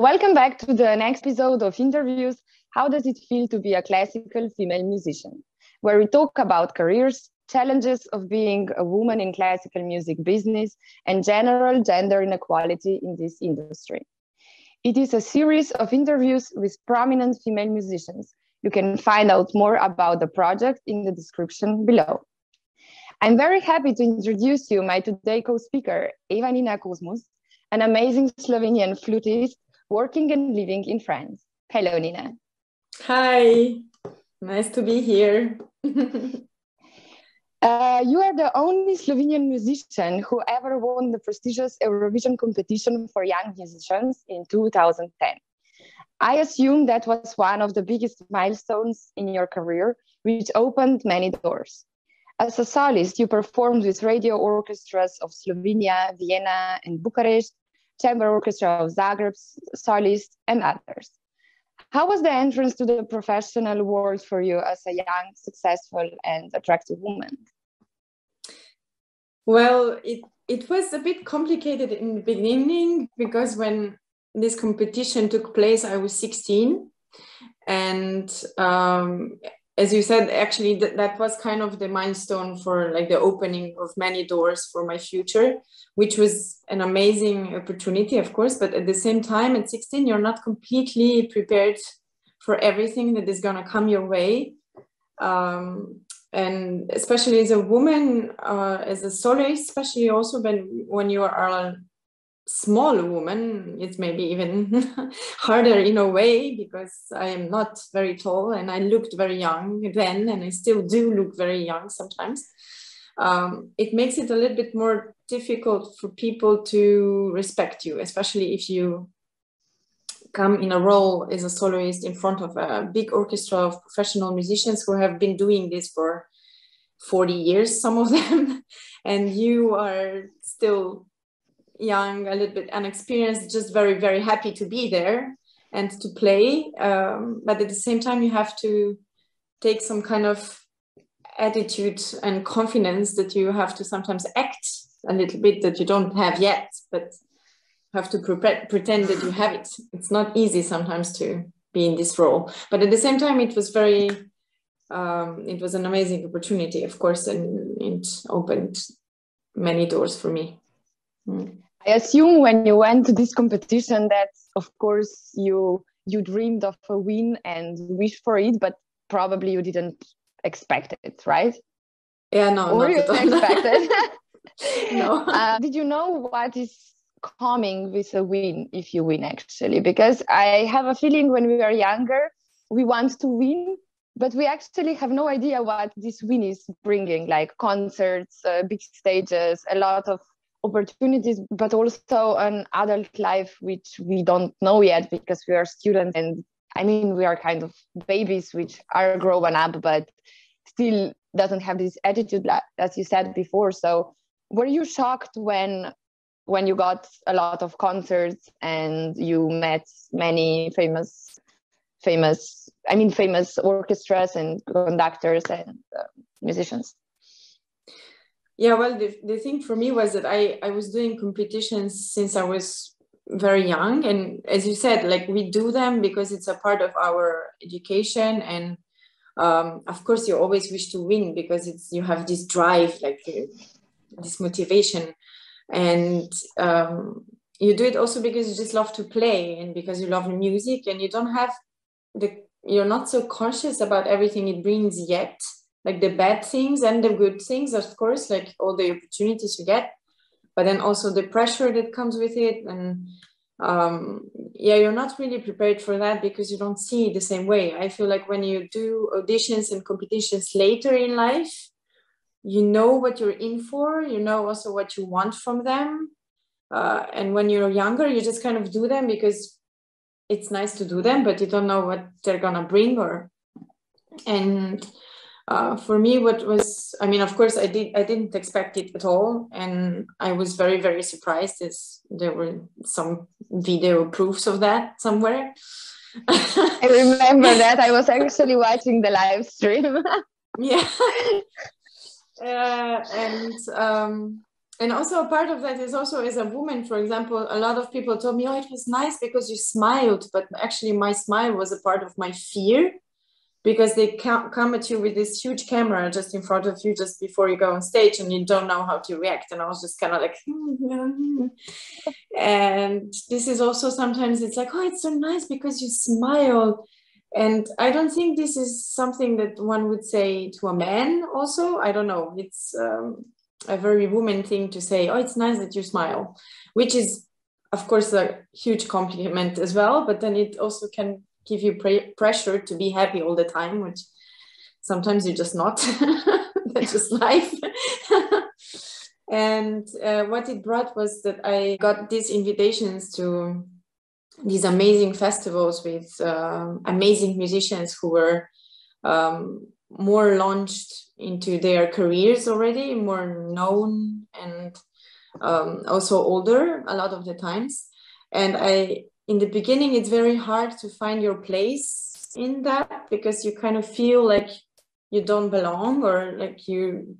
Welcome back to the next episode of Interviews, How Does It Feel to Be a Classical Female Musician? Where we talk about careers, challenges of being a woman in classical music business, and general gender inequality in this industry. It is a series of interviews with prominent female musicians. You can find out more about the project in the description below. I'm very happy to introduce you my today co-speaker, Eva Nina Kozmus, an amazing Slovenian flutist, working and living in France. Hello, Nina. Hi, nice to be here. You are the only Slovenian musician who ever won the prestigious Eurovision competition for young musicians in 2010. I assume that was one of the biggest milestones in your career, which opened many doors. As a solist, you performed with radio orchestras of Slovenia, Vienna, and Bucharest, Chamber Orchestra of Zagreb, Solist, and others. How was the entrance to the professional world for you as a young, successful, and attractive woman? Well, it was a bit complicated in the beginning, because when this competition took place, I was 16. And as you said, actually, that was kind of the milestone for like the opening of many doors for my future, which was an amazing opportunity, of course. But at the same time, at 16, you're not completely prepared for everything that is going to come your way. And especially as a woman, as a soloist, especially also when you are a small woman, it's maybe even harder in a way, because I am not very tall and I looked very young then, and I still do look very young sometimes. It makes it a little bit more difficult for people to respect you, especially if you come in a role as a soloist in front of a big orchestra of professional musicians who have been doing this for 40 years, some of them, and you are still young, a little bit unexperienced, just very, very happy to be there and to play. But at the same time, you have to take some kind of attitude and confidence that you have to sometimes act a little bit that you don't have yet, but have to pretend that you have it. It's not easy sometimes to be in this role. But at the same time, it was very, it was an amazing opportunity, of course, and it opened many doors for me. I assume when you went to this competition that, of course, you dreamed of a win and wished for it, but probably you didn't expect it, right? Yeah, no, or not you didn't expect it. No. Did you know what is coming with a win, if you win, actually? Because I have a feeling when we are younger, we want to win, but we actually have no idea what this win is bringing, like concerts, big stages, a lot of opportunities, but also an adult life which we don't know yet, because we are students, and I mean we are kind of babies which are growing up but still doesn't have this attitude as you said before. So were you shocked when you got a lot of concerts and you met many famous orchestras and conductors and musicians? Yeah, well, the thing for me was that I was doing competitions since I was very young. And as you said, like we do them because it's a part of our education. And of course, you always wish to win because you have this drive, like this motivation. And you do it also because you just love to play and because you love music, and you don't have you're not so conscious about everything it brings yet. Like the bad things and the good things, of course, like all the opportunities you get, but then also the pressure that comes with it. And yeah, you're not really prepared for that because you don't see it the same way. I feel like when you do auditions and competitions later in life, you know what you're in for, you know also what you want from them. And when you're younger, you just kind of do them because it's nice to do them, but you don't know what they're gonna bring and for me, what was, I mean, of course, I didn't expect it at all. And I was very, very surprised, as there were some video proofs of that somewhere. I remember that. I was actually watching the live stream. Yeah. And And also a part of that is also as a woman, for example, a lot of people told me, oh, it was nice because you smiled, but actually my smile was a part of my fear, because they come at you with this huge camera just in front of you, just before you go on stage, and you don't know how to react. And I was just kind of like, and this is also sometimes it's like, oh, it's so nice because you smile. And I don't think this is something that one would say to a man also. I don't know. It's a very woman thing to say, oh, it's nice that you smile, which is, of course, a huge compliment as well. But then it also can give you pressure to be happy all the time, which sometimes you're just not. That's just life. And what it brought was that I got these invitations to these amazing festivals with amazing musicians who were more launched into their careers already, more known, and also older a lot of the times. And in the beginning, it's very hard to find your place in that, because you kind of feel like you don't belong, or like you,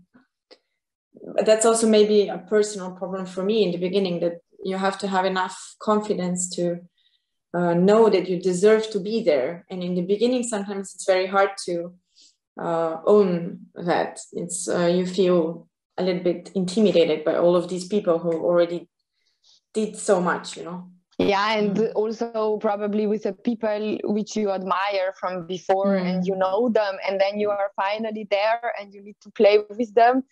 that's also maybe a personal problem for me in the beginning, that you have to have enough confidence to know that you deserve to be there. And in the beginning, sometimes it's very hard to own that. It's you feel a little bit intimidated by all of these people who already did so much, you know. Yeah, and also probably with the people which you admire from before, and you know them, and then you are finally there and you need to play with them.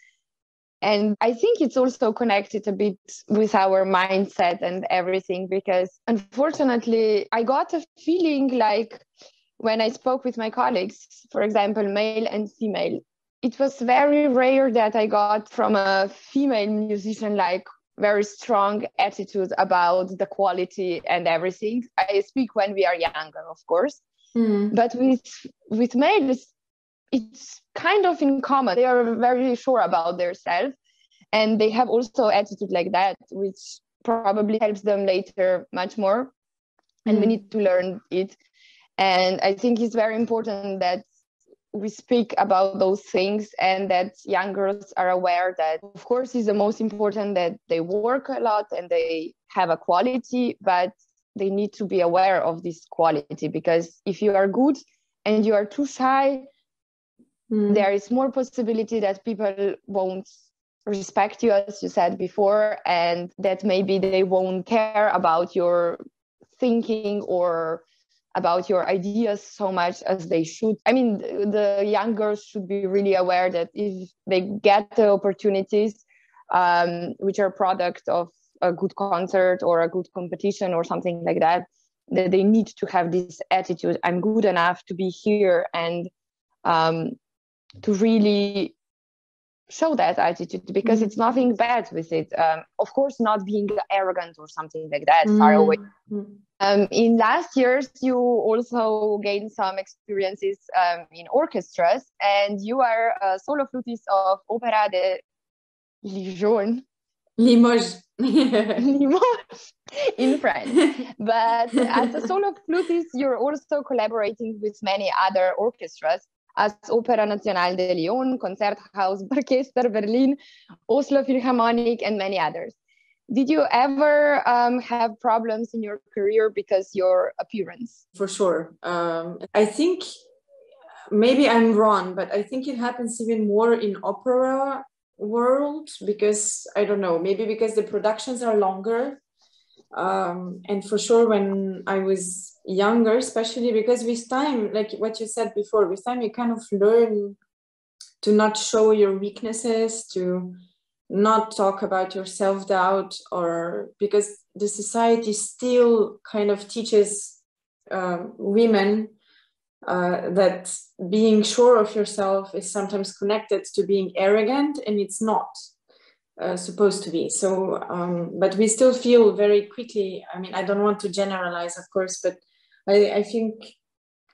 And I think it's also connected a bit with our mindset and everything, because unfortunately I got a feeling like when I spoke with my colleagues, for example, male and female, it was very rare that I got from a female musician like very strong attitude about the quality and everything. I speak when we are younger, of course, but with males, it's kind of in common. They are very sure about themselves, and they have also attitude like that, which probably helps them later much more. And we need to learn it. And I think it's very important that we speak about those things, and that young girls are aware that, of course, it's the most important that they work a lot and they have a quality, but they need to be aware of this quality, because if you are good and you are too shy, there is more possibility that people won't respect you, as you said before, and that maybe they won't care about your thinking or about your ideas so much as they should. I mean, the young girls should be really aware that if they get the opportunities, which are product of a good concert or a good competition or something like that, that they need to have this attitude, I'm good enough to be here, and to really show that attitude, because it's nothing bad with it. Of course, not being arrogant or something like that, far away. In last years, you also gained some experiences in orchestras, and you are a solo flutist of Opéra de Lyon. Limoges. Limoges in France. But as a solo flutist, you're also collaborating with many other orchestras, as Opéra National de Lyon, Concerthaus, Orchestra Berlin, Oslo Philharmonic, and many others. Did you ever have problems in your career because your appearance? For sure. I think, maybe I'm wrong, but I think it happens even more in opera world, because, I don't know, maybe because the productions are longer. And for sure, when I was younger, especially, because with time, like what you said before, with time you kind of learn to not show your weaknesses, to not talk about your self-doubt, or because the society still kind of teaches women that being sure of yourself is sometimes connected to being arrogant, and it's not supposed to be. So, but we still feel very quickly, I mean, I don't want to generalize, of course, but I think,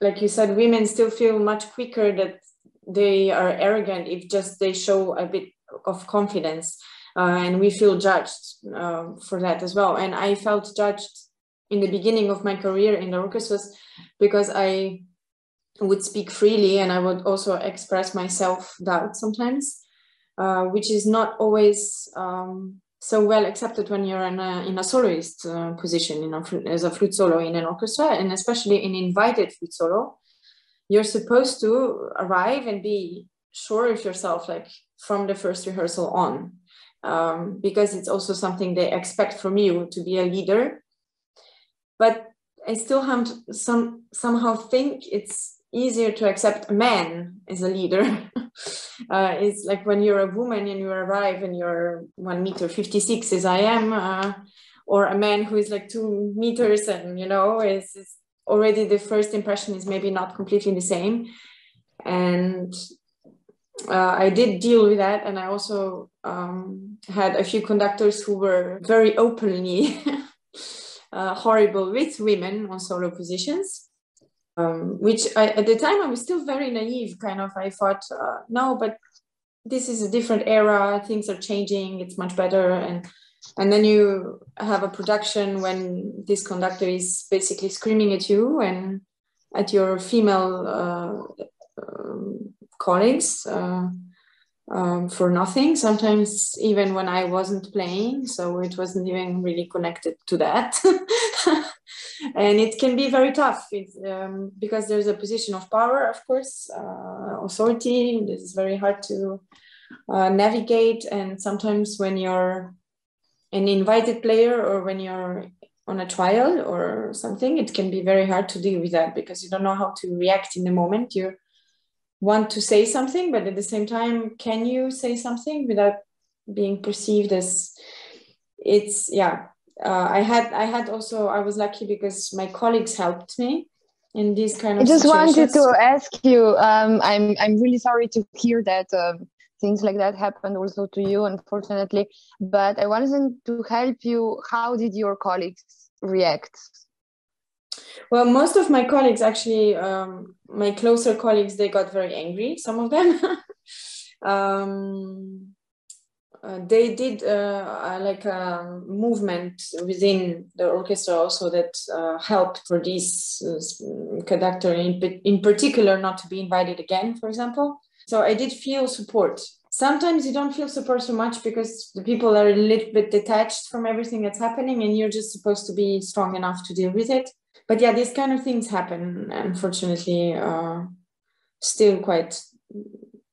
like you said, women still feel much quicker that they are arrogant if just they show a bit of confidence, and we feel judged for that as well. And I felt judged in the beginning of my career in the orchestras, because I would speak freely and I would also express my self-doubt sometimes, which is not always so well accepted when you're in a soloist position, as a flute solo in an orchestra, and especially in invited flute solo. You're supposed to arrive and be sure of yourself, like from the first rehearsal on, because it's also something they expect from you to be a leader. But I still have somehow think it's easier to accept a man as a leader. It's like when you're a woman and you arrive and you're 1.56 meters as I am, or a man who is like 2 meters and, is already the first impression is maybe not completely the same. And I did deal with that. And I also had a few conductors who were very openly horrible with women on solo positions. Which at the time I was still very naive, I thought, no, but this is a different era, things are changing, it's much better. And then you have a production when this conductor is basically screaming at you and at your female colleagues for nothing, sometimes even when I wasn't playing, so it wasn't even really connected to that. And it can be very tough because there's a position of power, of course, authority. This is very hard to navigate. And sometimes when you're an invited player or when you're on a trial or something, it can be very hard to deal with that because you don't know how to react in the moment. You want to say something, but at the same time, can you say something without being perceived as it's, yeah. I was lucky because my colleagues helped me in these kind of situations. I just wanted to ask you, I'm really sorry to hear that things like that happened also to you, unfortunately, but I wanted to help you. How did your colleagues react? Well, most of my colleagues, actually, my closer colleagues, they got very angry, some of them. They did like a movement within the orchestra also that helped for this conductor in particular not to be invited again, for example. So I did feel support. Sometimes you don't feel support so much because the people are a little bit detached from everything that's happening and you're just supposed to be strong enough to deal with it. But yeah, these kind of things happen, unfortunately, still quite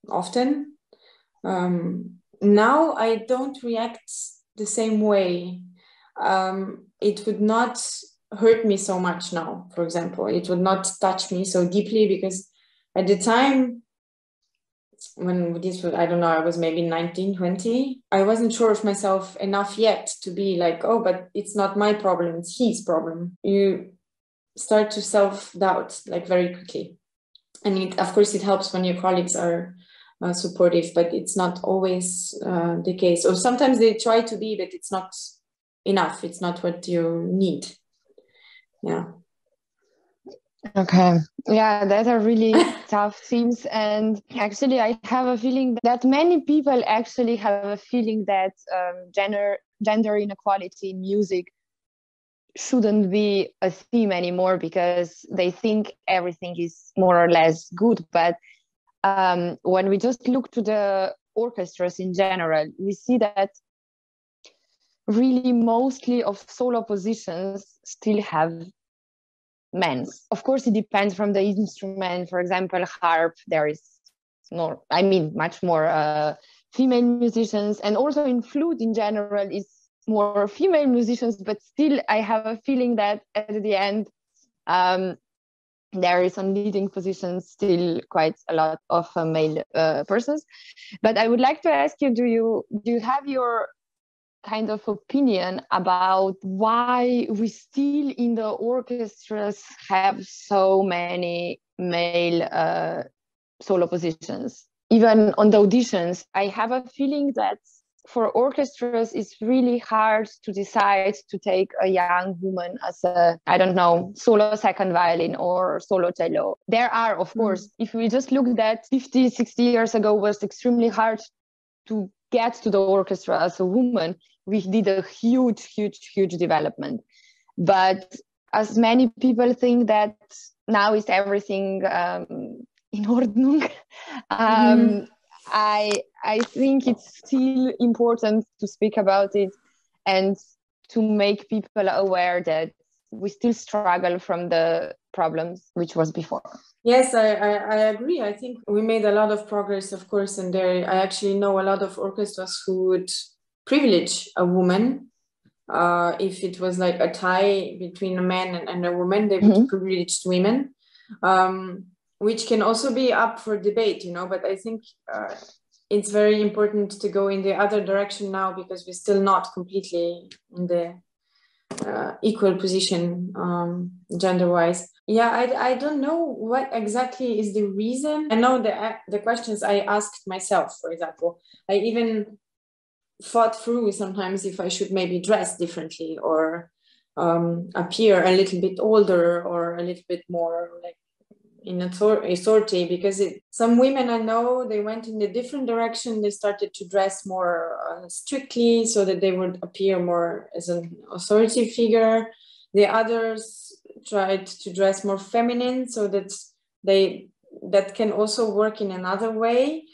often. Now I don't react the same way. It would not hurt me so much now, for example. It would not touch me so deeply because at the time when this was, I don't know, I was maybe 19, 20, I wasn't sure of myself enough yet to be like, oh, but it's not my problem, it's his problem. You start to self-doubt like very quickly. And it, of course, it helps when your colleagues are supportive, but it's not always the case. Or sometimes they try to be, but it's not enough. It's not what you need. Yeah. Okay. Yeah, that are really tough themes. And actually, I have a feeling that many people actually have a feeling that gender inequality in music shouldn't be a theme anymore because they think everything is more or less good, but when we just look to the orchestras in general, we see that really mostly of solo positions still have men. Of course, it depends from the instrument. For example, harp, there is more, much more female musicians, and also in flute in general is more female musicians, but still I have a feeling that at the end, there is on leading positions still quite a lot of male persons. But I would like to ask you, do you have your kind of opinion about why we still in the orchestras have so many male solo positions? Even on the auditions, I have a feeling that for orchestras, it's really hard to decide to take a young woman as a, I don't know, solo second violin or solo cello. There are, of course, if we just look at 50, 60 years ago, it was extremely hard to get to the orchestra as a woman. We did a huge, huge, huge development. But as many people think that now is everything in Ordnung, I think it's still important to speak about it and to make people aware that we still struggle from the problems which was before. Yes, I agree. I think we made a lot of progress, of course, and there I actually know a lot of orchestras who would privilege a woman. If it was like a tie between a man and a woman, they would privilege women, which can also be up for debate, you know, but I think it's very important to go in the other direction now, because we're still not completely in the equal position gender-wise. Yeah, I don't know what exactly is the reason. I know the questions I asked myself, for example. I even thought through sometimes if I should maybe dress differently or appear a little bit older or a little bit more like in a sortie, because some women I know, they went in a different direction. They started to dress more strictly so that they would appear more as an authority figure. The others tried to dress more feminine so that that can also work in another way.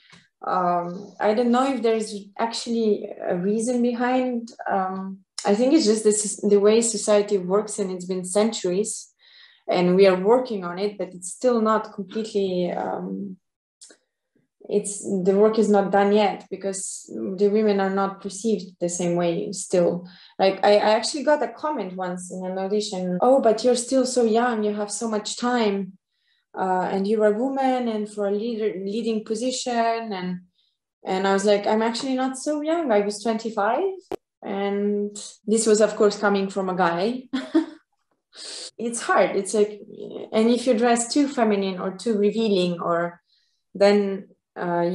I don't know if there's actually a reason behind. I think it's just the way society works, and it's been centuries and we are working on it, but it's still not completely, the work is not done yet, because the women are not perceived the same way still. Like I actually got a comment once in an audition, "Oh, but you're still so young, you have so much time. And you're a woman and for a leading position." And I was like, I'm actually not so young. I was 25. And this was, of course, coming from a guy. It's hard. It's like, and if you dress too feminine or too revealing, or then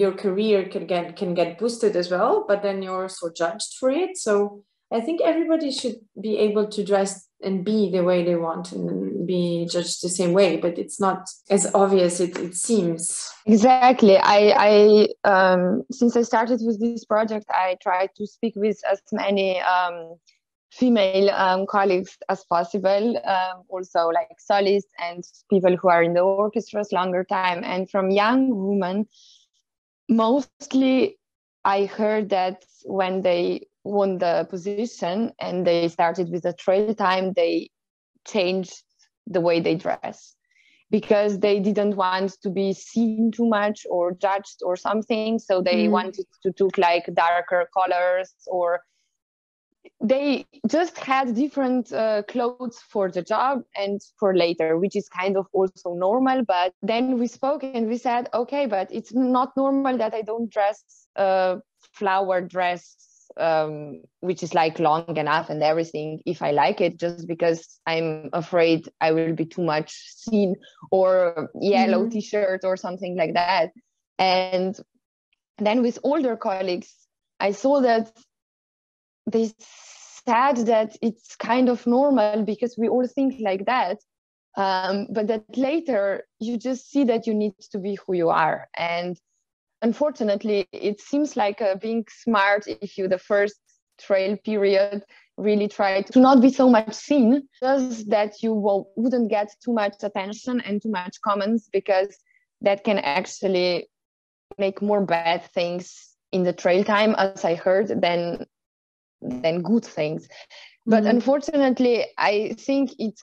your career can get boosted as well, but then you're also judged for it. So I think everybody should be able to dress and be the way they want and be judged the same way, but it's not as obvious as it seems. Exactly. I since I started with this project, I tried to speak with as many female colleagues as possible, also like solists and people who are in the orchestras longer time. And from young women, mostly I heard that when they won the position and they started with the trail time, they changed the way they dress because they didn't want to be seen too much or judged or something. So they wanted to took like darker colors, or they just had different clothes for the job and for later, which is kind of also normal. But then we spoke and we said, okay, but it's not normal that I don't dress a flower dress, which is like long enough and everything, if I like it, just because I'm afraid I will be too much seen, or yellow t-shirt or something like that. And then with older colleagues, I saw that they said that it's kind of normal because we all think like that. But that later you just see that you need to be who you are. And unfortunately, it seems like being smart if you, the first trial period, really try to not be so much seen, just that you wouldn't get too much attention and too much comments, because that can actually make more bad things in the trail time, as I heard, than good things. But unfortunately, I think it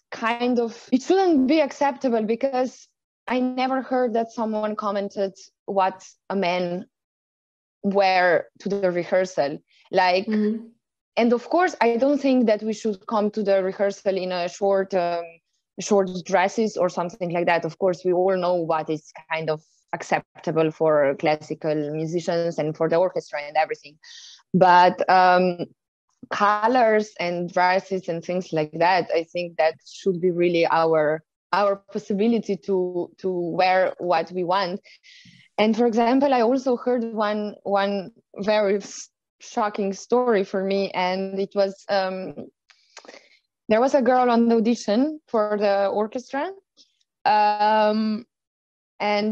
shouldn't be acceptable, because I never heard that someone commented what a man wore to the rehearsal. Like, and of course, I don't think that we should come to the rehearsal in a short dresses or something like that. Of course, we all know what is kind of acceptable for classical musicians and for the orchestra and everything. But colors and dresses and things like that, I think that should be really our possibility to wear what we want. And for example, I also heard one very shocking story for me, and it was there was a girl on the audition for the orchestra, and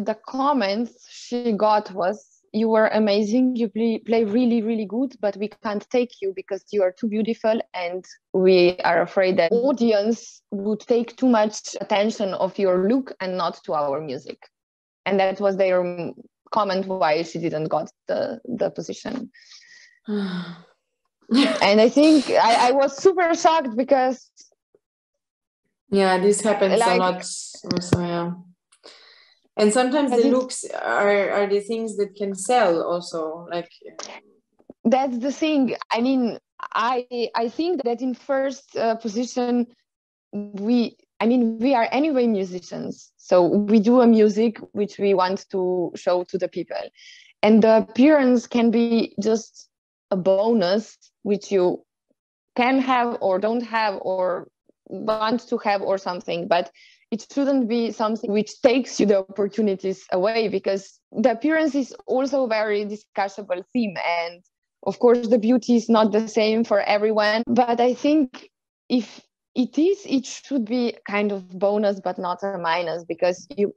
the comments she got was, "You were amazing, you play really, really good, but we can't take you because you are too beautiful, and we are afraid that audience would take too much attention of your look and not to our music." And that was their comment why she didn't got the position. And I think I was super shocked because this happens a lot. So, yeah. And sometimes the looks are the things that can sell also. Like, that's the thing. I mean, I think that in first position, we are anyway musicians. So we do a music which we want to show to the people. And the appearance can be just a bonus, which you can have or don't have or want to have or something, but it shouldn't be something which takes you the opportunities away, because the appearance is also a very discussable theme. And of course, the beauty is not the same for everyone. But I think if it is, it should be kind of bonus, but not a minus, because you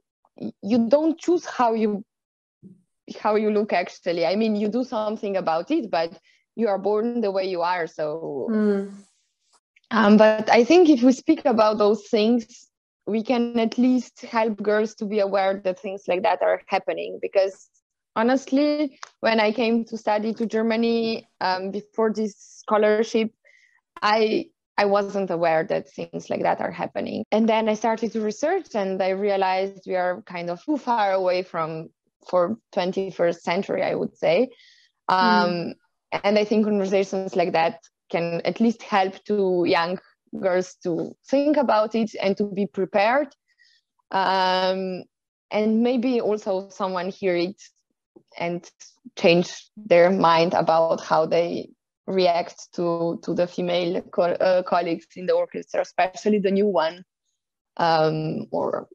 don't choose how you look, actually. I mean, you do something about it, but you are born the way you are. So, but I think if we speak about those things, we can at least help girls to be aware that things like that are happening. Because honestly, when I came to study to Germany before this scholarship, I wasn't aware that things like that are happening. And then I started to research and I realized we are kind of too far away for 21st century, I would say. And I think conversations like that can at least help to young girls to think about it and to be prepared. And maybe also someone hear it and change their mind about how they react to the female colleagues in the orchestra, especially the new one, or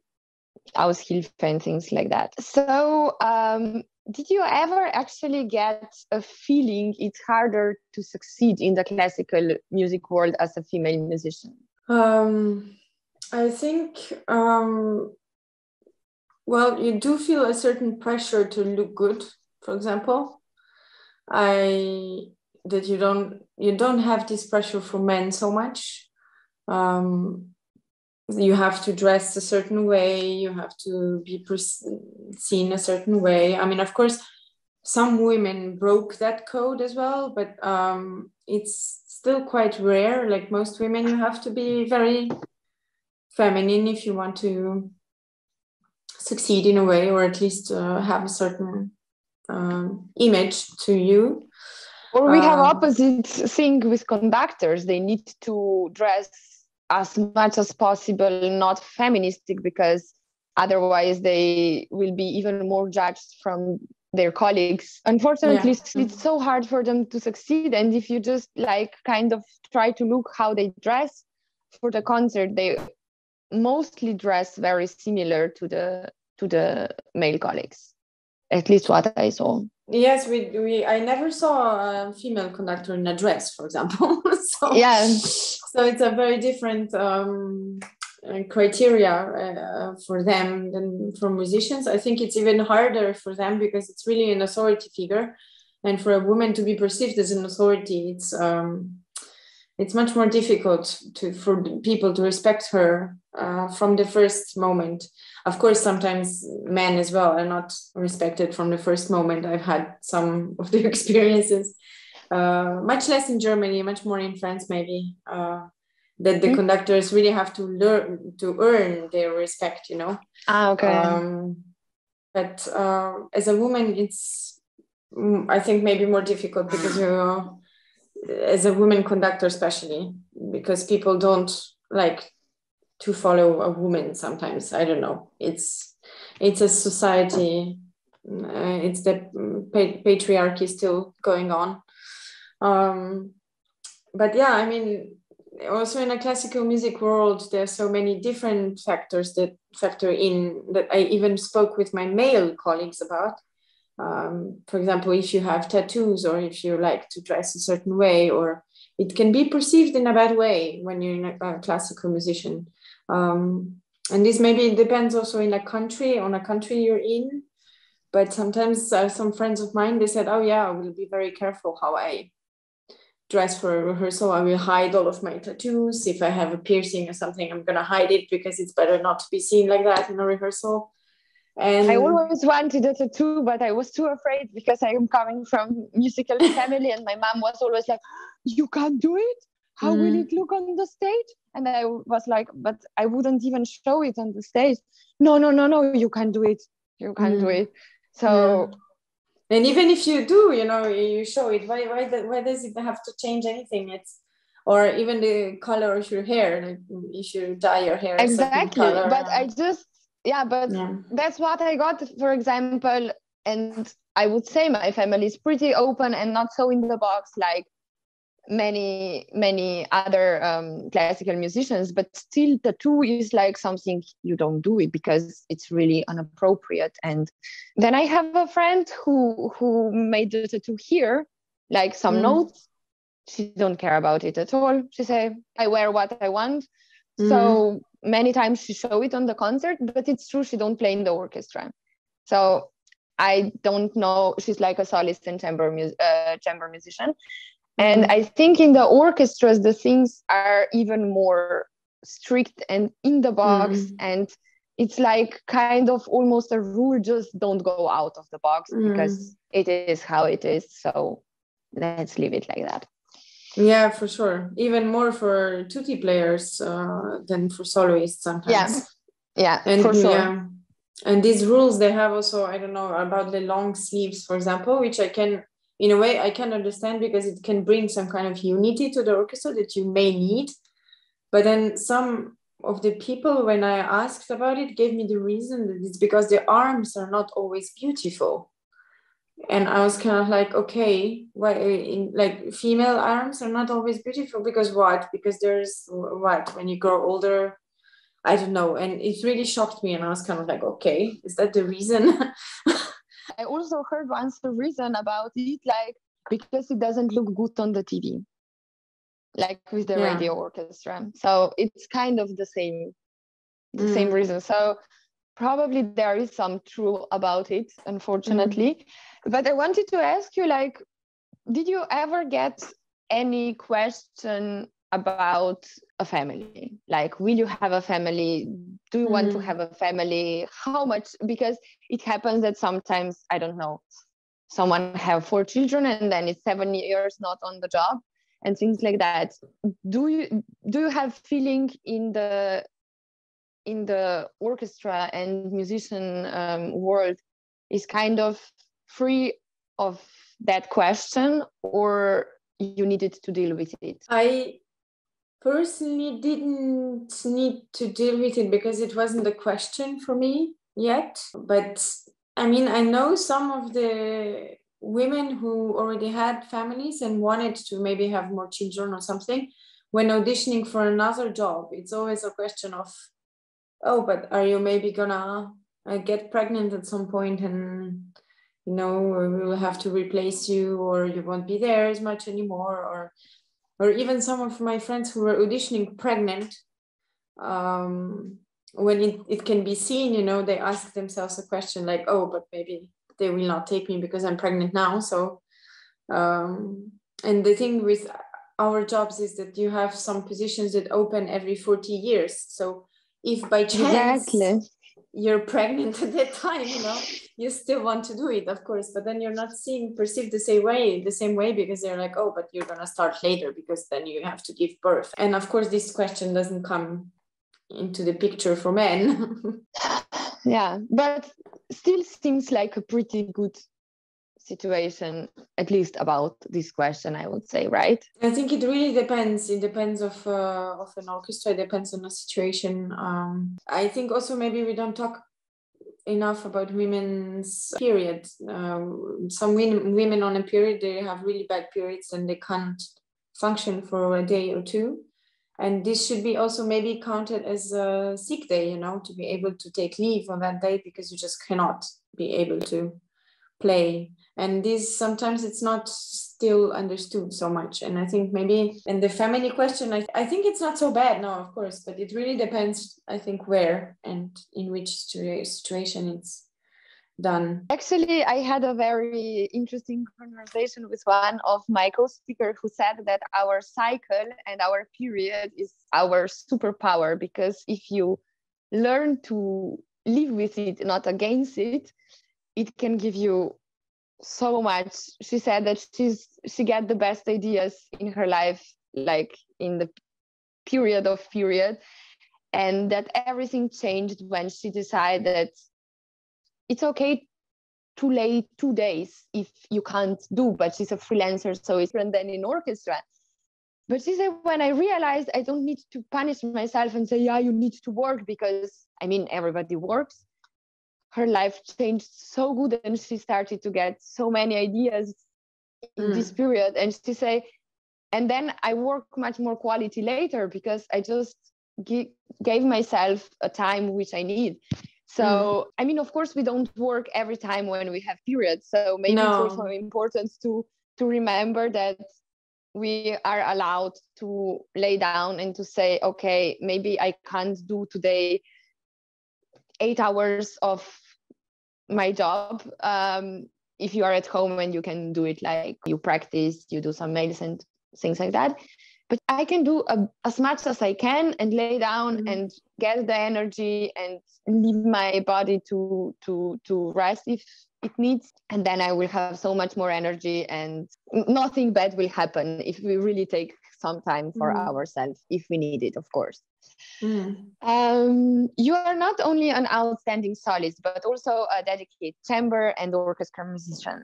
Aushilfe and things like that. So did you ever actually get a feeling it's harder to succeed in the classical music world as a female musician? I think, well, you do feel a certain pressure to look good, for example. That you don't have this pressure for men so much. You have to dress a certain way, you have to be seen a certain way. I mean, of course, some women broke that code as well, but it's still quite rare. Like most women, you have to be very feminine if you want to succeed in a way, or at least have a certain image to you. Or we have opposite thing with conductors. They need to dress as much as possible, not feministic, because otherwise they will be even more judged from their colleagues. Unfortunately, it's so hard for them to succeed. And if you just like kind of try to look how they dress for the concert, they mostly dress very similar to the male colleagues, at least what I saw. Yes, I never saw a female conductor in a dress, for example. So it's a very different criteria for them than for musicians. I think it's even harder for them because it's really an authority figure, and for a woman to be perceived as an authority, it's much more difficult for people to respect her from the first moment. Of course, sometimes men as well are not respected from the first moment. I've had some of the experiences, much less in Germany, much more in France, maybe, that the conductors really have to learn to earn their respect, you know? Ah, okay. But as a woman, it's, I think, maybe more difficult because you, as a woman conductor especially, because people don't like to follow a woman sometimes. I don't know. It's a society. It's the patriarchy still going on. But yeah, I mean, also in a classical music world, there are so many different factors that factor in that I even spoke with my male colleagues about. For example, if you have tattoos or if you like to dress a certain way, or it can be perceived in a bad way when you're a classical musician. And this maybe depends also on a country you're in. But sometimes some friends of mine, they said, oh yeah, I will be very careful how I dress for a rehearsal. I will hide all of my tattoos. If I have a piercing or something, I'm going to hide it because it's better not to be seen like that in a rehearsal. And I always wanted a tattoo, but I was too afraid because I am coming from musical family and my mom was always like, you can't do it. How will it look on the stage? And I was like, but I wouldn't even show it on the stage. No, you can't do it. You can't do it. So, and even if you do, you know, you show it. Why does it have to change anything? It's, or even the color of your hair, like if you dye your hair. Exactly. But I just, that's what I got, for example. And I would say my family is pretty open and not so in the box, like many other classical musicians, but still tattoo is like something you don't do it because it's really inappropriate. And then I have a friend who made the tattoo here, like some notes. She don't care about it at all. She say, I wear what I want. So many times she show it on the concert, but it's true, she don't play in the orchestra. So I don't know, she's like a solist and chamber musician. And I think in the orchestras, the things are even more strict and in the box. And it's like kind of almost a rule, just don't go out of the box because it is how it is. So let's leave it like that. Yeah, for sure. Even more for tutti players than for soloists sometimes. Yeah, and, for sure. Yeah. And these rules, they have also, I don't know, about the long sleeves, for example, which I can... In a way, I can understand because it can bring some kind of unity to the orchestra that you may need. But then some of the people, when I asked about it, gave me the reason that it's because the arms are not always beautiful. And I was kind of like, okay, why? Like female arms are not always beautiful because what? Because there's what? When you grow older, I don't know. And it really shocked me. And I was kind of like, okay, is that the reason? I also heard once the reason about it, like, because it doesn't look good on the TV, like with the radio orchestra. So it's kind of the same reason. So probably there is some truth about it, unfortunately. But I wanted to ask you, like, did you ever get any question about a family? Like, will you have a family? Do you want to have a family? How much? Because it happens that sometimes, I don't know, someone have 4 children and then it's 7 years not on the job and things like that. Do you have feeling in the orchestra and musician world is kind of free of that question, or you needed to deal with it? I personally didn't need to deal with it because it wasn't a question for me yet. But I mean, I know some of the women who already had families and wanted to maybe have more children or something, when auditioning for another job, it's always a question of, oh, but are you maybe gonna get pregnant at some point and, you know, we will have to replace you, or you won't be there as much anymore, or even some of my friends who were auditioning pregnant, when it can be seen, you know, they ask themselves a question like, oh, but maybe they will not take me because I'm pregnant now. So, and the thing with our jobs is that you have some positions that open every 40 years. So if by chance you're pregnant at that time, you know, you still want to do it, of course, but then you're not seen, perceived the same way, because they're like, oh, but you're going to start later because then you have to give birth. And of course, this question doesn't come into the picture for men. Yeah, but still seems like a pretty good situation, at least about this question, I would say, right? I think it really depends. It depends of an orchestra. It depends on the situation. I think also maybe we don't talk enough about women's period. Some women on a period, they have really bad periods and they can't function for a day or two. And this should be also maybe counted as a sick day, you know, to be able to take leave on that day because you just cannot be able to play. And this, sometimes it's not still understood so much. And I think maybe in the family question, I think it's not so bad now, of course, but it really depends, I think, where and in which situation it's done. Actually, I had a very interesting conversation with one of my co-speakers who said that our cycle and our period is our superpower, because if you learn to live with it, not against it, it can give you so much. She said that she got the best ideas in her life, like in the period, and that everything changed when she decided that it's okay to lay 2 days if you can't do, but she's a freelancer, so it's different than in orchestra. But she said, when I realized I don't need to punish myself and say, yeah, you need to work, because, I mean, everybody works. Her life changed so good, and she started to get so many ideas in this period. And she said, and then I work much more quality later, because I just gave myself a time which I need. So, I mean, of course, we don't work every time when we have periods. So maybe it's also important to remember that we are allowed to lay down and to say, okay, maybe I can't do today 8 hours of my job. If you are at home and you can do it, like you practice, you do some nails and things like that. But I can do as much as I can and lay down and get the energy and leave my body to rest if it needs. And then I will have so much more energy, and nothing bad will happen if we really take some time for ourselves, if we need it, of course. You are not only an outstanding solist, but also a dedicated chamber and orchestra musician.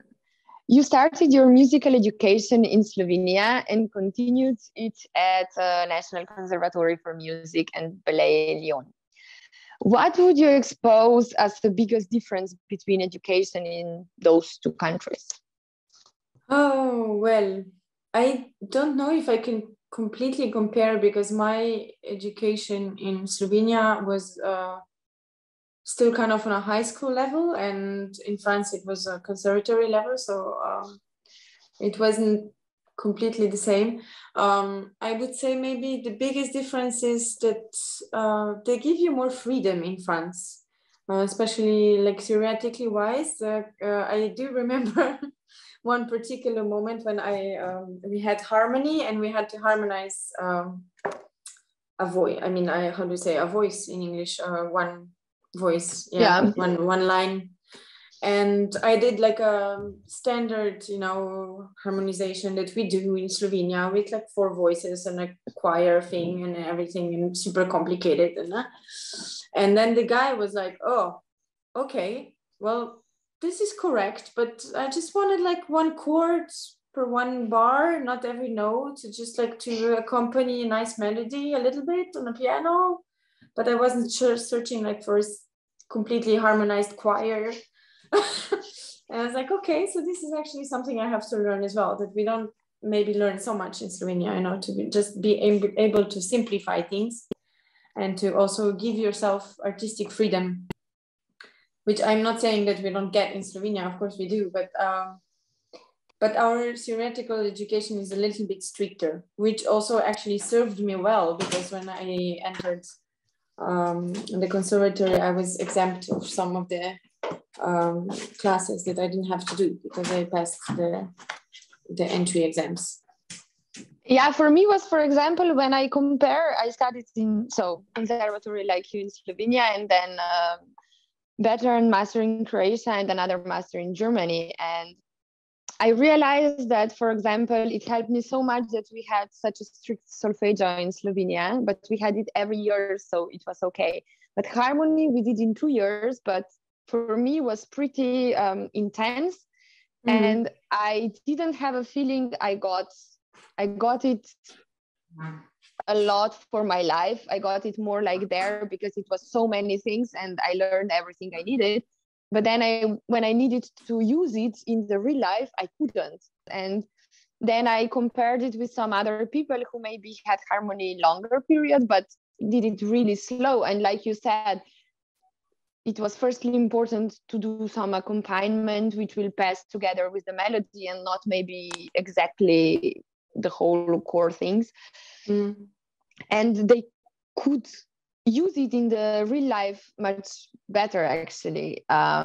You started your musical education in Slovenia and continued it at National Conservatory for Music and Ballet Lyon. What would you expose as the biggest difference between education in those two countries? Oh, well, I don't know if I can completely compare, because my education in Slovenia was still kind of on a high school level, and in France it was a conservatory level, so it wasn't completely the same. I would say maybe the biggest difference is that they give you more freedom in France, especially like theoretically wise. I do remember one particular moment when we had harmony, and we had to harmonize a voice in English, one voice, one line. And I did like a standard, harmonization that we do in Slovenia with like 4 voices and a choir thing and everything, and super complicated. And then the guy was like, oh, okay, well, this is correct, but I just wanted like 1 chord per 1 bar, not every note, just like to accompany a nice melody a little bit on the piano. But I wasn't sure, searching like for a completely harmonized choir. And I was like, okay, so this is actually something I have to learn as well, that we don't maybe learn so much in Slovenia, to be able to simplify things and to also give yourself artistic freedom, which I'm not saying that we don't get in Slovenia, of course we do, but our theoretical education is a little bit stricter, which also actually served me well, because when I entered the conservatory, I was exempt of some of the classes that I didn't have to do because I passed the entry exams. Yeah, for me was, for example, when I compare, I studied in conservatory like you in Slovenia, and then bachelor and master in Croatia, and another master in Germany. And I realized that, for example, it helped me so much that we had such a strict solfeggio in Slovenia, but we had it every year, so it was okay. But harmony we did in 2 years, but for me was pretty intense, and I didn't have a feeling I got it a lot for my life. I got it more like there, because it was so many things and I learned everything I needed. But then when I needed to use it in the real life, I couldn't. And then I compared it with some other people who maybe had harmony longer period, but did it really slow. And like you said, it was firstly important to do some accompaniment, which will pass together with the melody and not maybe exactly the whole core things. And they could use it in the real life much better, actually. I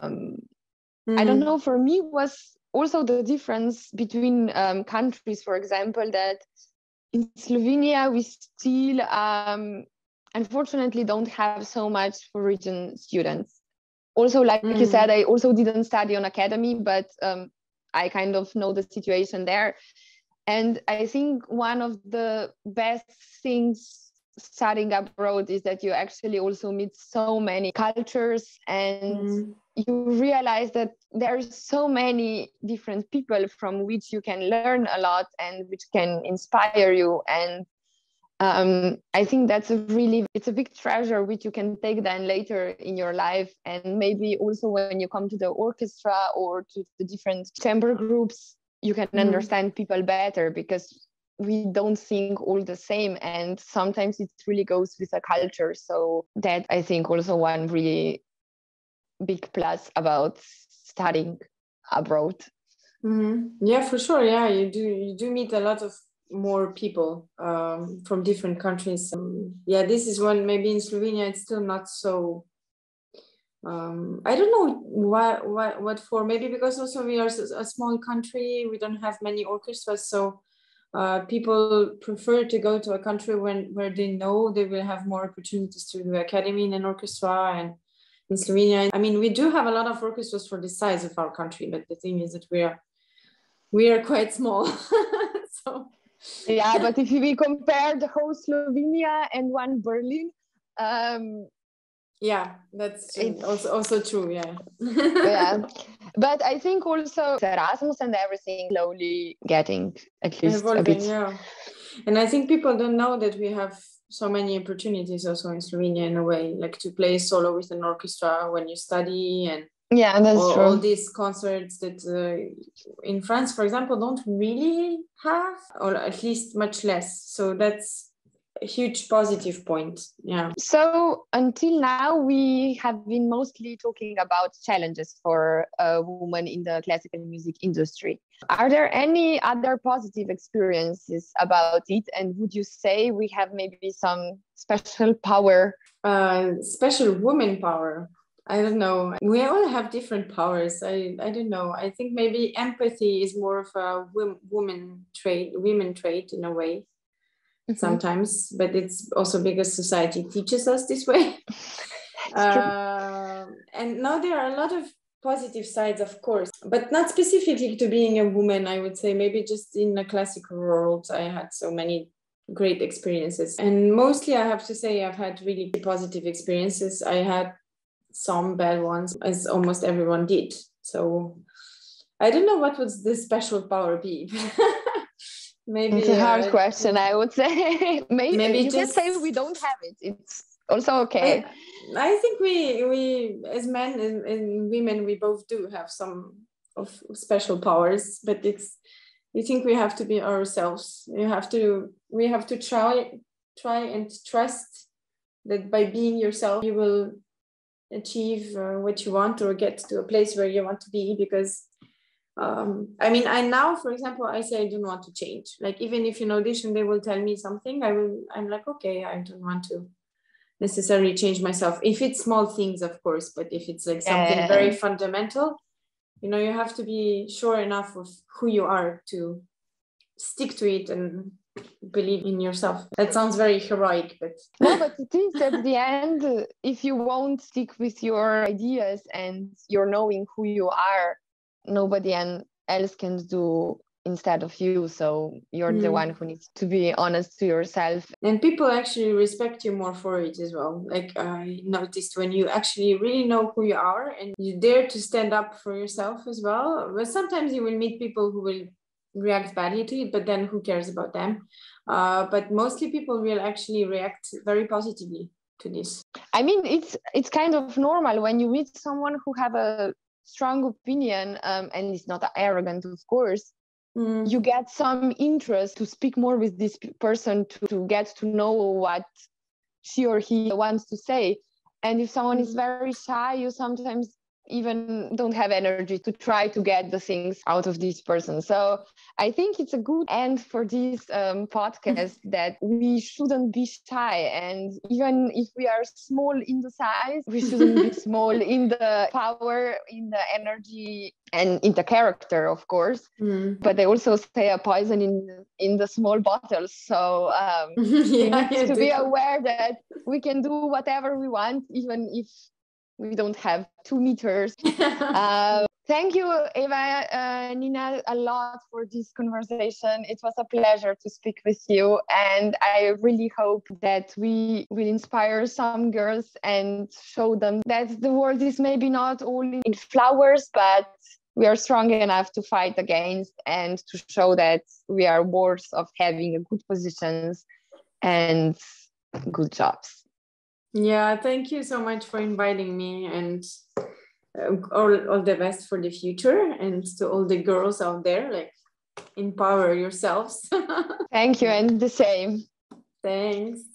don't know, for me was also the difference between countries, for example, that in Slovenia we still unfortunately don't have so much foreign students. Also, like you said, I also didn't study on academy, but I kind of know the situation there. And I think one of the best things studying abroad is that you actually also meet so many cultures, and you realize that there are so many different people from which you can learn a lot and which can inspire you. And I think that's it's a big treasure which you can take then later in your life. And maybe also when you come to the orchestra or to the different chamber groups, you can understand people better, because we don't think all the same. And sometimes it really goes with the culture. So that, I think, also one really big plus about studying abroad. Yeah, for sure. Yeah, you do meet a lot of more people from different countries. Yeah, this is one, maybe in Slovenia it's still not so, I don't know what for, maybe because also we are a small country, we don't have many orchestras, so people prefer to go to a country where they know they will have more opportunities to do academy in an orchestra. And in Slovenia, I mean, we do have a lot of orchestras for the size of our country, but the thing is that we are quite small. So yeah, but if we compare the whole Slovenia and one Berlin, yeah, that's also true. Yeah. Yeah, but I think also Erasmus and everything slowly getting at least evolving, a bit. Yeah. And I think people don't know that we have so many opportunities also in Slovenia, in a way, like to play solo with an orchestra when you study, and yeah, that's true. All these concerts that in France, for example, don't really have, or at least much less. So that's a huge positive point. Yeah. So until now, we have been mostly talking about challenges for women in the classical music industry. Are there any other positive experiences about it? And would you say we have maybe some special power? Special woman power? I don't know. We all have different powers. I don't know. I think maybe empathy is more of a women trait in a way. Sometimes, but it's also because society teaches us this way. And now there are a lot of positive sides, of course, but not specifically to being a woman, I would say. Maybe just in the classical world, I had so many great experiences. And mostly, I have to say, I've had really positive experiences. I had some bad ones, as almost everyone did. So I don't know what would the special power be. Maybe it's a hard question, I would say. Maybe you just can say we don't have it. It's also okay. I think we as men and women, we both do have some of special powers, but you think we have to be ourselves. We have to try and trust that by being yourself, you will achieve what you want, or get to a place where you want to be, because I mean, now, for example, I say I don't want to change. Like, even if in audition they will tell me something, I'm like, okay, I don't want to necessarily change myself. If it's small things, of course, but if it's like something very fundamental, you know, you have to be sure enough of who you are to stick to it and believe in yourself. That sounds very heroic, but no, but it is at the end. If you won't stick with your ideas and you're knowing who you are, nobody else can do instead of you, so you're the one who needs to be honest to yourself. And people actually respect you more for it as well. Like, I noticed when you actually really know who you are and you dare to stand up for yourself as well. But sometimes you will meet people who will react badly to it, but then who cares about them? But mostly people will actually react very positively to this. I mean, it's kind of normal when you meet someone who have a strong opinion, and it's not arrogant, of course. You get some interest to speak more with this person, to get to know what she or he wants to say. And if someone is very shy, you sometimes even don't have energy to try to get the things out of this person. So I think it's a good end for this podcast, that we shouldn't be shy. And even if we are small in the size, we shouldn't be small in the power, in the energy, and in the character, of course. But they also say a poison in the small bottles. So we need to be aware that we can do whatever we want, even if we don't have 2 meters. Thank you, Eva Nina, a lot for this conversation. It was a pleasure to speak with you. And I really hope that we will inspire some girls and show them that the world is maybe not all in flowers, but we are strong enough to fight against and to show that we are worth of having good positions and good jobs. Yeah, thank you so much for inviting me, and all the best for the future, and to all the girls out there, like, empower yourselves. Thank you, and the same. Thanks.